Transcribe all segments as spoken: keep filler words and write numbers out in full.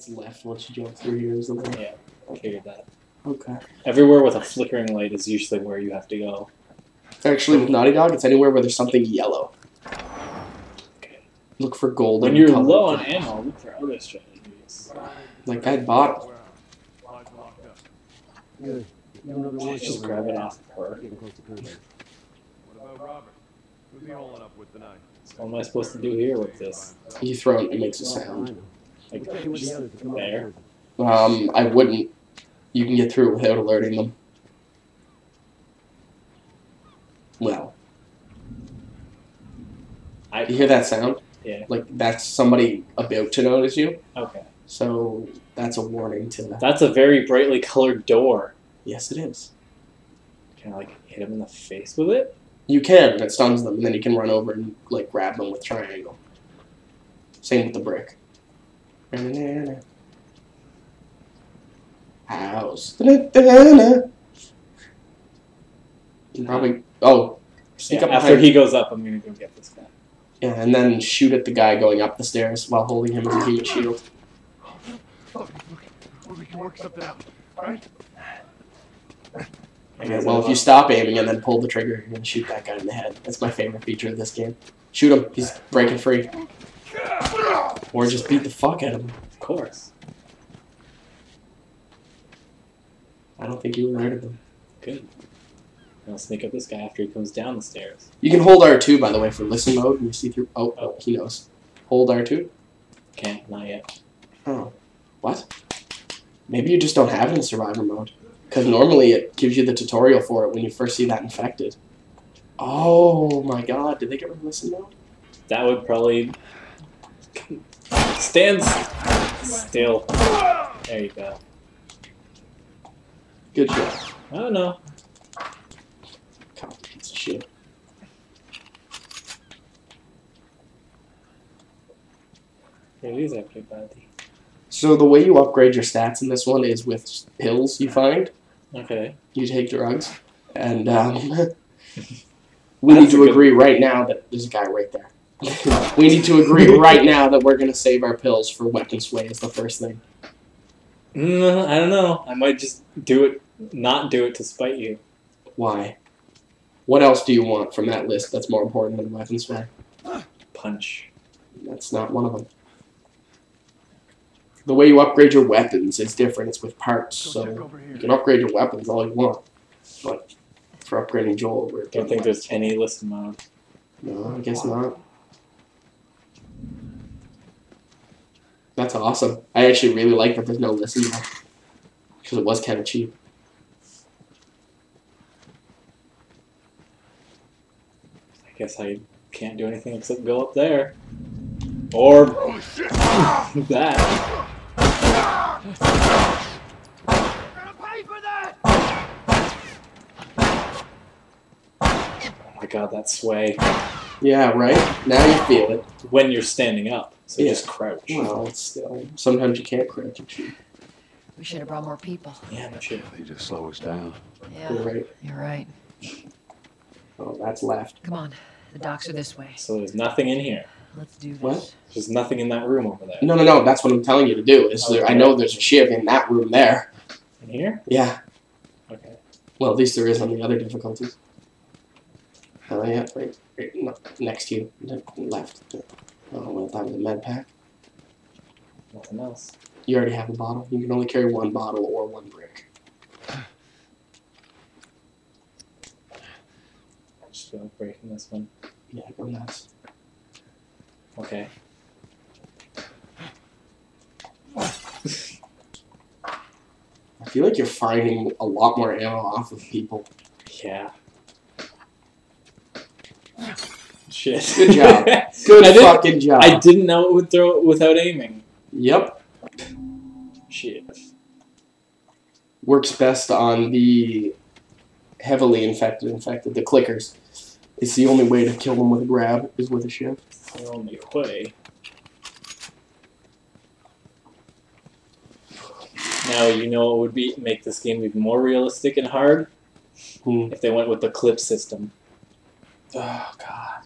it's left once you jump through here or something. Yeah, I figured that. Okay. Everywhere with a flickering light is usually where you have to go. Actually, with Naughty Dog, it's anywhere where there's something yellow. Okay. Look for gold. When you're color. low on ammo, look for other strategies. Like that bottle. Good. Just grab it off of her. What about Robert? Who's he holding up with tonight? What am I supposed to do here with this? You throw it, it makes a sound. Like, just there? Um, I wouldn't. You can get through it without alerting them. Well. I, you hear that sound? Yeah. Like, that's somebody about to notice you. Okay. So, that's a warning to them. That's a very brightly colored door. Yes, it is. Can I, like, hit him in the face with it? You can, and it stuns them, and then you can run over and, like, grab them with triangle. Same with the brick. House. Probably. Oh. Sneak yeah, up after he goes up, I'm gonna go get this guy. Yeah, and then shoot at the guy going up the stairs while holding him as a huge shield. Oh, we can work something out, alright? Okay, well, if you stop aiming and then pull the trigger, you're gonna shoot that guy in the head. That's my favorite feature of this game. Shoot him. He's breaking free. Or just beat the fuck out of him. Of course. I don't think you alerted them. Good. I'll sneak up this guy after he comes down the stairs. You can hold R two, by the way, for listen mode, and you see through. Oh, oh. He knows. Hold R two? Can't, not yet. Oh. What? Maybe you just don't have it in survivor mode. Because normally it gives you the tutorial for it when you first see that infected. Oh my god, did they get rid of listen mode? That would probably. Stand still. There you go. Good shot. I don't know. Come on, piece of shit. It is everybody. So the way you upgrade your stats in this one is with pills you find. Okay. You take drugs. And um, we need to agree right now that there's a guy right there. We need to agree right now that we're going to save our pills for weapon sway is the first thing. Mm, I don't know. I might just do it, not do it to spite you. Why? What else do you want from that list that's more important than weapon sway? Punch. That's not one of them. The way you upgrade your weapons is different. It's with parts, so you can upgrade your weapons all you want. But for upgrading Joel, we're... I don't think there's any list mode. No, I guess not. That's awesome. I actually really like that there's no listen mode. Because it was kind of cheap. I guess I can't do anything except go up there. Or that. I'm gonna pay for that. Oh my god, that sway. Yeah, right? Now you feel it. When you're standing up. So yeah. Just crouch. Well, it's still, sometimes you can't crouch and shoot. We should have brought more people. Yeah, no shit. They just slow us down. Yeah, you're right. You're right. Oh, that's left. Come on. The docks are this way. So there's nothing in here. Let's do this. What? There's nothing in that room over there. No, no, no. That's what I'm telling you to do. Is okay. there, I know there's a shiv in that room there. In here? Yeah. Okay. Well, at least there is on the other difficulties. Oh, yeah. Right, right no, next to you. Left. Oh, well, that was a med pack. Nothing else. You already have a bottle. You can only carry one bottle or one brick. I just feel like breaking this one. Yeah, go nuts. Okay. I feel like you're finding a lot more ammo off of people. Yeah. Shit. Good job. Good fucking job. I didn't know it would throw it without aiming. Yep. Shit. Works best on the heavily infected, infected, the clickers. It's the only way to kill them with a grab is with a shift. It's the only way. Now you know it would be make this game even more realistic and hard mm. if they went with the clip system. Oh god.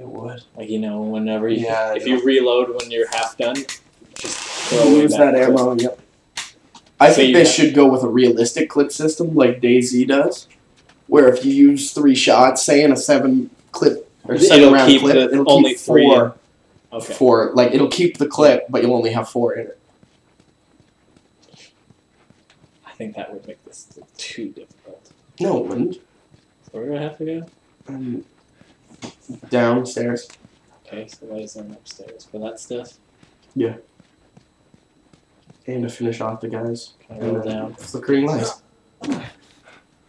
It would. Like, you know, whenever you, yeah, if you reload when you're half done, just Lose that ammo, yep. I think they should go with a realistic clip system like DayZ does, where if you use three shots, say in a seven clip or seven round clip, it'll only keep four. Okay. Four, like it'll keep the clip, but you'll only have four in it. I think that would make this too difficult. No, it wouldn't. So we're gonna have to go um, downstairs. Okay, so that is on upstairs for that stuff. Yeah. And to finish off the guys. Can I roll down? Flickering lights.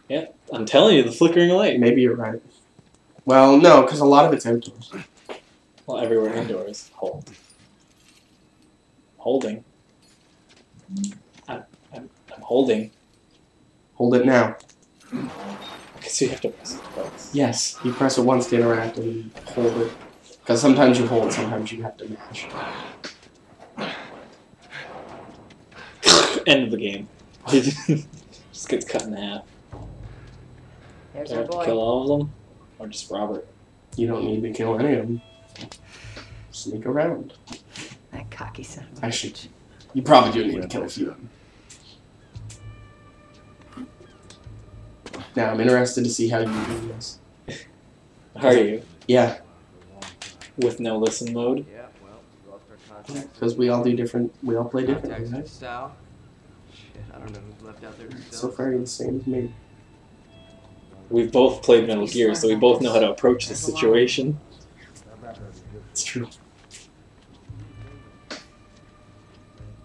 Yeah, I'm telling you, the flickering light. Maybe you're right. Well, no, because a lot of it's outdoors. Well, everywhere indoors. Hold. Holding. I'm, I'm, I'm holding. Hold it now. Because you have to press it twice. Yes, you press it once to interact and hold it. Because sometimes you hold, sometimes you have to mash. End of the game. Just gets cut in half. There's Do I have boy. to kill all of them? Or just Robert? You don't need to kill any of them. Sneak around. That cocky son of a bitch. Actually, you probably do need to kill a few of them. Now, I'm interested to see how you do this. How are you? Yeah. With no listen mode? Yeah, well, we lost our contacts. Because we all do different, we all play different things, right? Style. Shit, I don't know who's left out there. So far, you're the same as me. We've both played Metal Gear, so we both know how to approach the situation. It's true.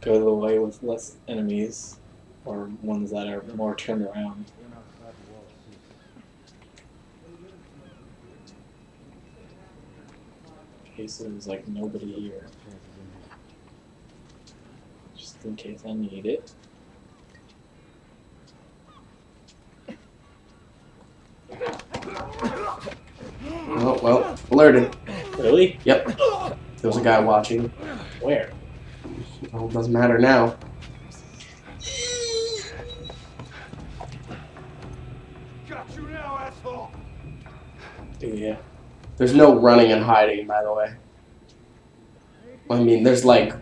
Go the way with less enemies, or ones that are more turned around. Okay, so there's like nobody here. Just in case I need it. Oh, well, alerted. Really? Yep. There was a guy watching. Where? Well, it doesn't matter now. Got you now, asshole. Yeah. There's no running and hiding, by the way. I mean, there's like...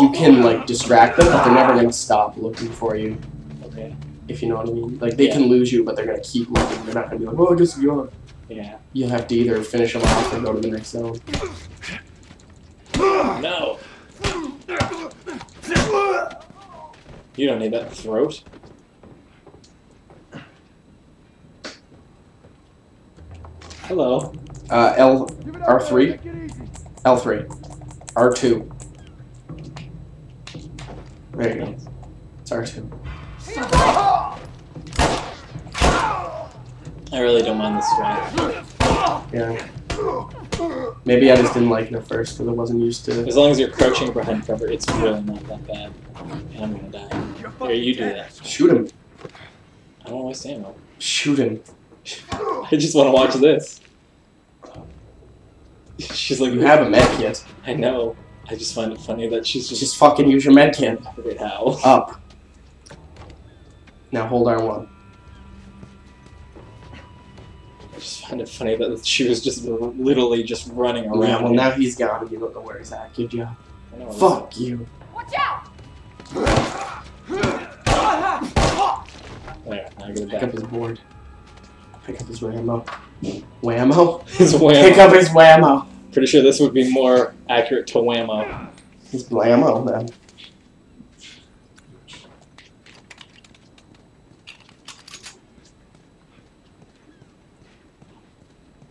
You can, like, distract them, but they're never going to stop looking for you. Okay. If you know what I mean. Like, they yeah. can lose you, but they're going to keep looking. They're not going to be like, oh, I guess you are. Yeah. You'll have to either finish them off or go to the next zone. No. You don't need that throat. Hello. Uh, L... R three? L three. R two. There you go. It's R two. I really don't mind this fight. Yeah. Maybe I just didn't like it at first because I wasn't used to it. As long as you're crouching behind cover, it's really not that bad. And I'm gonna die. Here, you do that. Shoot him. I don't waste ammo. Shoot him. I just want to watch this. She's like, you have a med kit. I know. I just find it funny that she's just... Just fucking use your med kit. I forget how. Up. Now hold R one. I just find it funny that she was just literally just running around. Yeah, well now he's gone and you don't know where he's at, good job. Fuck you. Watch out! There, now I get it back. Pick up his board. Pick up his whammo. Whammo? His whammo. Pick up his whammo. Pretty sure this would be more accurate to whammo. His blammo then.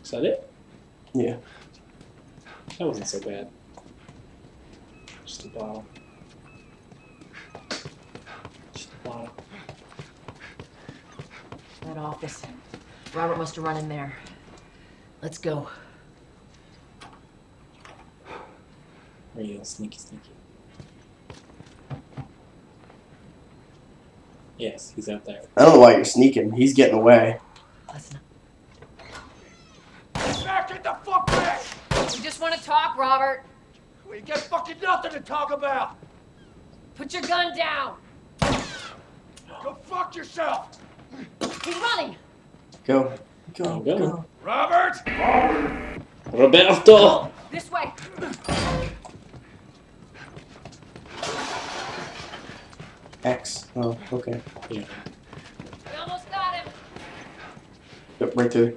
Is that it? Yeah. That wasn't so bad. Just a bottle. Just a bottle. That office. Robert must have run in there. Let's go. There you go, sneaky, sneaky. Yes, he's out there. I don't know why you're sneaking. He's getting away. Listen up. Get the fuck back! We just want to talk, Robert. We got fucking nothing to talk about. Put your gun down. Go fuck yourself. He's running. Go. Go. Go. Robert! Robert! Roberto! This way! X. Oh, okay. Yeah. We almost got him! Yep, right there.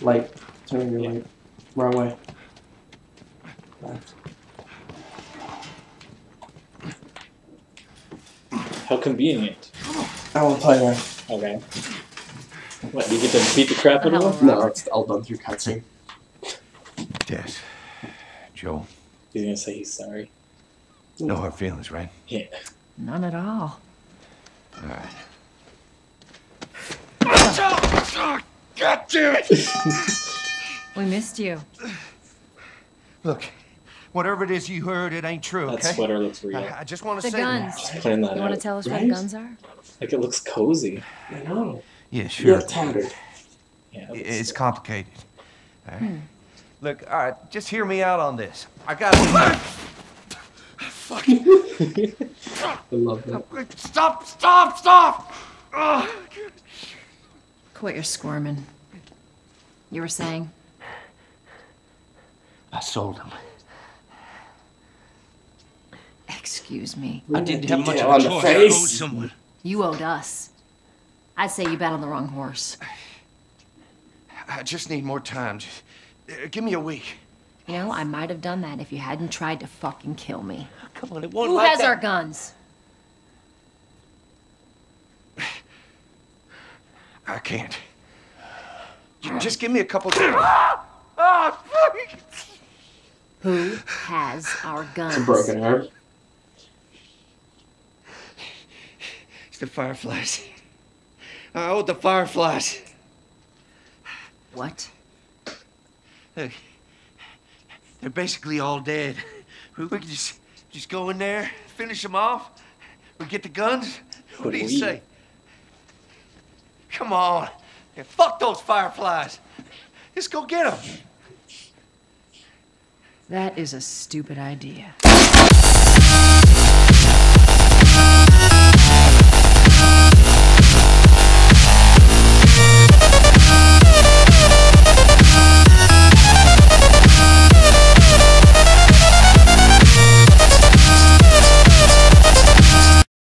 Light. Turn your yeah. light. Wrong way. Left. How convenient. I won't play there. Okay. What, you get to beat the crap out of him? No, it's all done through cutscene. Yes. Joel. He's gonna say he's sorry. No hard feelings, right? Yeah. None at all. All right. God damn it! We missed you. Look, whatever it is you heard, it ain't true. That okay? sweater looks real. I, I just want to say guns. That. You want to tell us right? what the guns are? Like it looks cozy. I know. Yeah, sure. Tattered. Yeah, it it's good. complicated. All right. Hmm. Look, all right, just hear me out on this. I got. Fuck. I love that. Stop! Stop! Stop! Oh. Quit your squirming. You were saying? I sold him. Excuse me. I didn't have much of a choice. I owed someone. You owed us. I'd say you bet on the wrong horse. I just need more time. Just, uh, give me a week. You know, I might have done that if you hadn't tried to fucking kill me. Come on, it won't like that. Who has our guns? I can't. Just give me a couple of... Oh, fuck. Who has our guns? It's a broken heart. It's the Fireflies. I owe the Fireflies. What? Look, they're basically all dead. We can just, just go in there, finish them off. We get the guns. What do you say? Come on. Yeah, fuck those Fireflies. Let's go get them. That is a stupid idea.